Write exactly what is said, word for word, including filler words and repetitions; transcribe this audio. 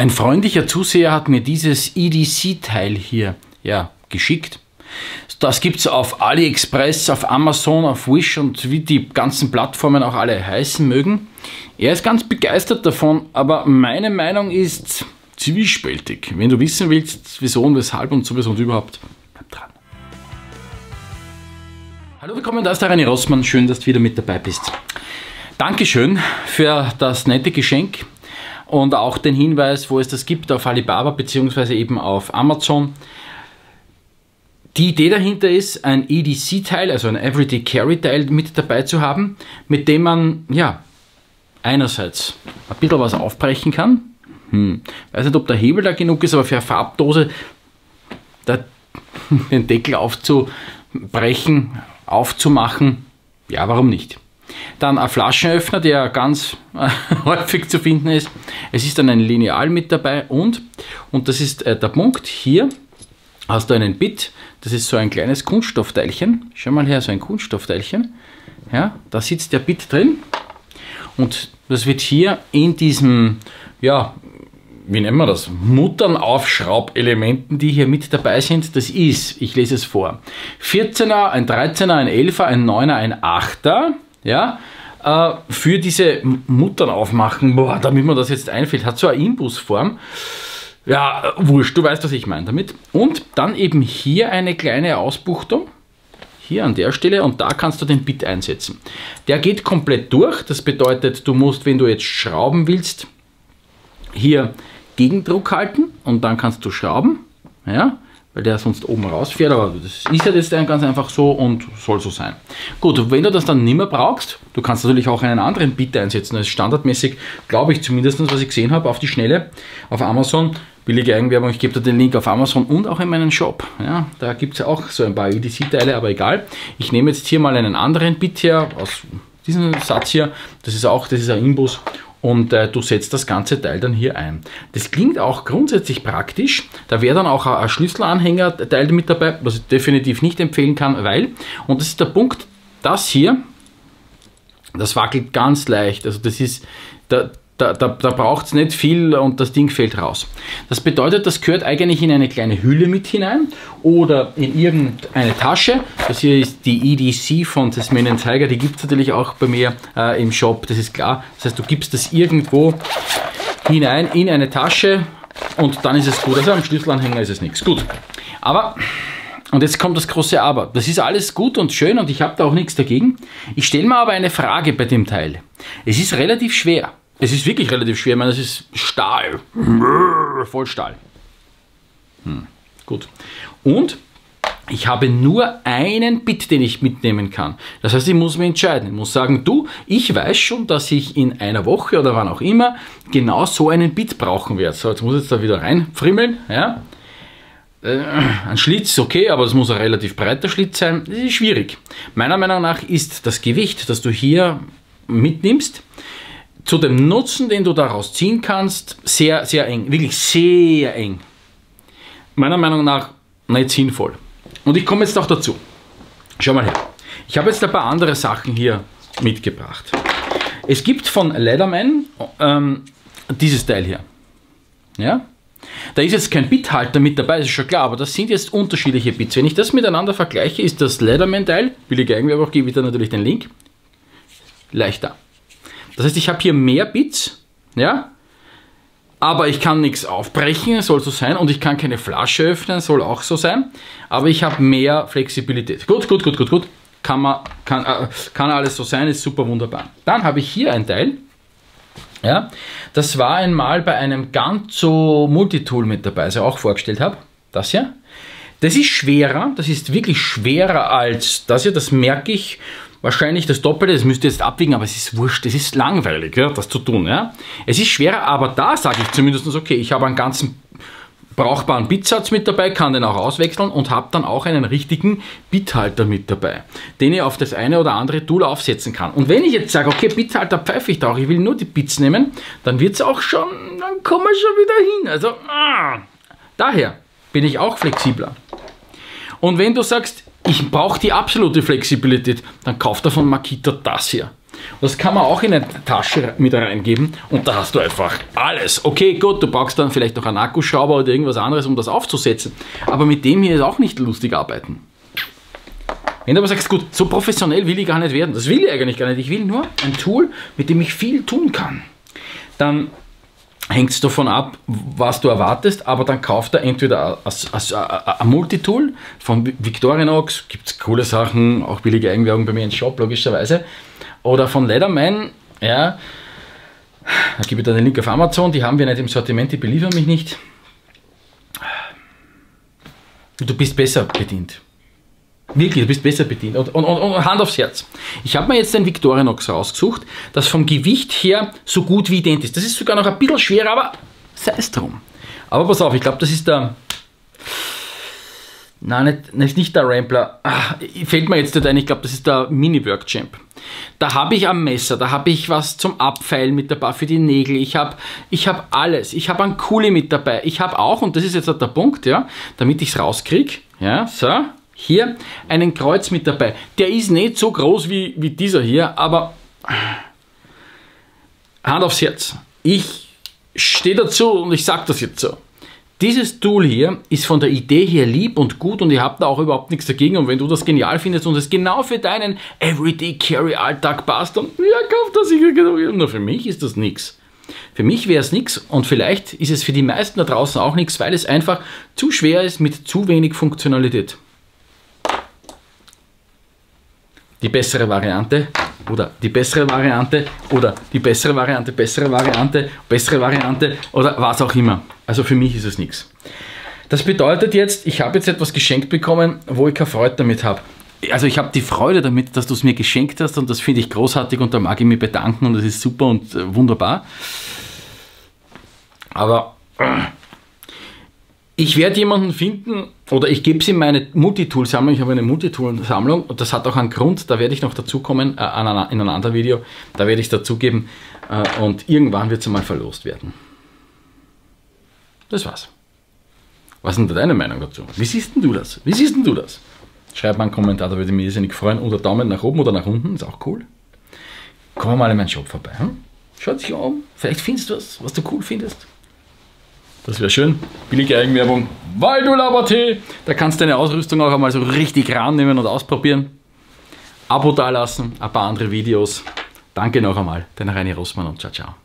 Ein freundlicher Zuseher hat mir dieses E D C-Teil hier ja, geschickt. Das gibt es auf AliExpress, auf Amazon, auf Wish und wie die ganzen Plattformen auch alle heißen mögen. Er ist ganz begeistert davon, aber meine Meinung ist zwiespältig. Wenn du wissen willst, wieso und weshalb und sowieso und überhaupt, bleib dran. Hallo, willkommen, da ist der René Rossmann. Schön, dass du wieder mit dabei bist. Dankeschön für das nette Geschenk und auch den Hinweis, wo es das gibt, auf Alibaba bzw. eben auf Amazon. Die Idee dahinter ist, ein E D C-Teil, also ein Everyday Carry-Teil mit dabei zu haben, mit dem man, ja, einerseits ein bisschen was aufbrechen kann. Hm. Weiß nicht, ob der Hebel da genug ist, aber für eine Farbdose da, den Deckel aufzubrechen, aufzumachen, ja, warum nicht? Dann ein Flaschenöffner, der ganz häufig zu finden ist. Es ist dann ein Lineal mit dabei und, und das ist der Punkt, hier hast du einen Bit, das ist so ein kleines Kunststoffteilchen. Schau mal her, so ein Kunststoffteilchen. Ja, da sitzt der Bit drin und das wird hier in diesem, ja, wie nennen wir das, Mutternaufschraubelementen, die hier mit dabei sind. Das ist, ich lese es vor, vierzehner, ein dreizehner, ein elfer, ein neuner, ein achter, ja, äh, für diese Muttern aufmachen, boah, damit man das jetzt einfällt, hat so eine Imbusform. Ja, wurscht, du weißt, was ich meine damit. Und dann eben hier eine kleine Ausbuchtung, hier an der Stelle, und da kannst du den Bit einsetzen. Der geht komplett durch, das bedeutet, du musst, wenn du jetzt schrauben willst, hier Gegendruck halten und dann kannst du schrauben, ja, weil der sonst oben rausfährt, aber das ist ja jetzt ganz einfach so und soll so sein. Gut, wenn du das dann nicht mehr brauchst, du kannst natürlich auch einen anderen Bit einsetzen, das ist standardmäßig, glaube ich zumindest, was ich gesehen habe, auf die Schnelle, auf Amazon, billige Eigenwerbung, ich gebe dir den Link auf Amazon und auch in meinen Shop. Ja, da gibt es auch so ein paar E D C-Teile, aber egal. Ich nehme jetzt hier mal einen anderen Bit her, aus diesem Satz hier, das ist auch, das ist ein Imbus. Und äh, du setzt das ganze Teil dann hier ein. Das klingt auch grundsätzlich praktisch. Da wäre dann auch ein Schlüsselanhänger-Teil mit dabei, was ich definitiv nicht empfehlen kann, weil, und das ist der Punkt, das hier, das wackelt ganz leicht. Also das ist, da, da, da, da braucht es nicht viel und das Ding fällt raus. Das bedeutet, das gehört eigentlich in eine kleine Hülle mit hinein oder in irgendeine Tasche. Das hier ist die E D C von Desmond Tiger, die gibt es natürlich auch bei mir äh, im Shop, das ist klar. Das heißt, du gibst das irgendwo hinein in eine Tasche und dann ist es gut. Also am Schlüsselanhänger ist es nichts. Gut, aber, und jetzt kommt das große Aber. Das ist alles gut und schön und ich habe da auch nichts dagegen. Ich stelle mir aber eine Frage bei dem Teil. Es ist relativ schwer. Es ist wirklich relativ schwer, ich meine, es ist Stahl, voll Stahl. Hm, gut. Und ich habe nur einen Bit, den ich mitnehmen kann. Das heißt, ich muss mich entscheiden. Ich muss sagen, du, ich weiß schon, dass ich in einer Woche oder wann auch immer genau so einen Bit brauchen werde. So, jetzt muss ich jetzt da wieder reinfrimmeln. Ja. Ein Schlitz, okay, aber es muss ein relativ breiter Schlitz sein. Das ist schwierig. Meiner Meinung nach ist das Gewicht, das du hier mitnimmst, zu dem Nutzen, den du daraus ziehen kannst, sehr, sehr eng. Wirklich sehr eng. Meiner Meinung nach nicht sinnvoll. Und ich komme jetzt auch dazu. Schau mal her. Ich habe jetzt ein paar andere Sachen hier mitgebracht. Es gibt von Leatherman ähm, dieses Teil hier. Ja? Da ist jetzt kein Bithalter mit dabei, das ist schon klar, aber das sind jetzt unterschiedliche Bits. Wenn ich das miteinander vergleiche, ist das Leatherman-Teil, billige Eigenwerbung, gebe ich dir natürlich den Link, leichter. Das heißt, ich habe hier mehr Bits, ja, aber ich kann nichts aufbrechen, soll so sein, und ich kann keine Flasche öffnen, soll auch so sein, aber ich habe mehr Flexibilität. Gut, gut, gut, gut, gut, kann, man, kann, äh, kann alles so sein, ist super wunderbar. Dann habe ich hier ein Teil, ja, das war einmal bei einem Ganzo Multitool mit dabei, das ich auch vorgestellt habe, das hier. Das ist schwerer, das ist wirklich schwerer als das hier, das merke ich. Wahrscheinlich das Doppelte, das müsst ihr jetzt abwiegen, aber es ist wurscht, es ist langweilig, ja, das zu tun. Ja. Es ist schwerer, aber da sage ich zumindest, okay, ich habe einen ganzen brauchbaren Bitsatz mit dabei, kann den auch auswechseln und habe dann auch einen richtigen Bithalter mit dabei, den ich auf das eine oder andere Tool aufsetzen kann. Und wenn ich jetzt sage, okay, Bithalter pfeife ich da auch, ich will nur die Bits nehmen, dann wird es auch schon, dann kommen wir schon wieder hin. Also, ah, daher bin ich auch flexibler. Und wenn du sagst, ich brauche die absolute Flexibilität, dann kauft er von Makita das hier. Das kann man auch in eine Tasche mit reingeben und da hast du einfach alles. Okay, gut, du brauchst dann vielleicht noch einen Akkuschrauber oder irgendwas anderes, um das aufzusetzen. Aber mit dem hier ist auch nicht lustig arbeiten. Wenn du aber sagst, gut, so professionell will ich gar nicht werden, das will ich eigentlich gar nicht, ich will nur ein Tool, mit dem ich viel tun kann, dann hängt es davon ab, was du erwartest, aber dann kauft er entweder ein Multitool von Victorinox, gibt es coole Sachen, auch billige Eigenwerbung bei mir im Shop, logischerweise, oder von Leatherman, ja, da gebe ich dir den Link auf Amazon, die haben wir nicht im Sortiment, die beliefern mich nicht. Du bist besser bedient. Wirklich, du bist besser bedient. Und, und, und Hand aufs Herz. Ich habe mir jetzt den Victorinox rausgesucht, das vom Gewicht her so gut wie ident ist. Das ist sogar noch ein bisschen schwerer, aber sei es drum. Aber pass auf, ich glaube, das ist der... Nein, nicht, nicht der Rambler. Ach, fällt mir jetzt nicht ein, ich glaube, das ist der Mini Workchamp. Da habe ich ein Messer, da habe ich was zum Abfeilen mit dabei für die Nägel, ich habe ich hab alles, ich habe einen Kuli mit dabei, ich habe auch, und das ist jetzt der Punkt, ja, damit ich es rauskriege, ja, so, hier einen Kreuz mit dabei. Der ist nicht so groß wie, wie dieser hier, aber Hand aufs Herz, ich stehe dazu und ich sage das jetzt so. Dieses Tool hier ist von der Idee her lieb und gut und ihr habt da auch überhaupt nichts dagegen, und wenn du das genial findest und es genau für deinen Everyday Carry Alltag passt, dann ja, kauf das. Nur für mich ist das nichts. Für mich wäre es nichts und vielleicht ist es für die meisten da draußen auch nichts, weil es einfach zu schwer ist mit zu wenig Funktionalität. Die bessere Variante oder die bessere Variante oder die bessere Variante, bessere Variante, bessere Variante oder was auch immer. Also für mich ist es nichts. Das bedeutet jetzt, ich habe jetzt etwas geschenkt bekommen, wo ich keine Freude damit habe. Also ich habe die Freude damit, dass du es mir geschenkt hast, und das finde ich großartig und da mag ich mich bedanken und das ist super und wunderbar. Aber ich werde jemanden finden, oder ich gebe sie meine Multitool-Sammlung, ich habe eine Multitool-Sammlung und das hat auch einen Grund, da werde ich noch dazukommen, äh, in einem anderen Video, da werde ich es dazugeben äh, und irgendwann wird es einmal verlost werden. Das war's. Was ist denn deine Meinung dazu? Wie siehst denn du das? Wie siehst denn du das? Schreib mal einen Kommentar, da würde ich mich irrsinnig freuen, oder Daumen nach oben oder nach unten, ist auch cool. Komm mal in meinen Shop vorbei, hm? Schau dich um, vielleicht findest du was, was du cool findest. Das wäre schön. Billige Eigenwerbung, weil du Labertee. Da kannst du deine Ausrüstung auch einmal so richtig rannehmen und ausprobieren. Abo dalassen, ein paar andere Videos. Danke noch einmal, dein René Rossmann und ciao, ciao.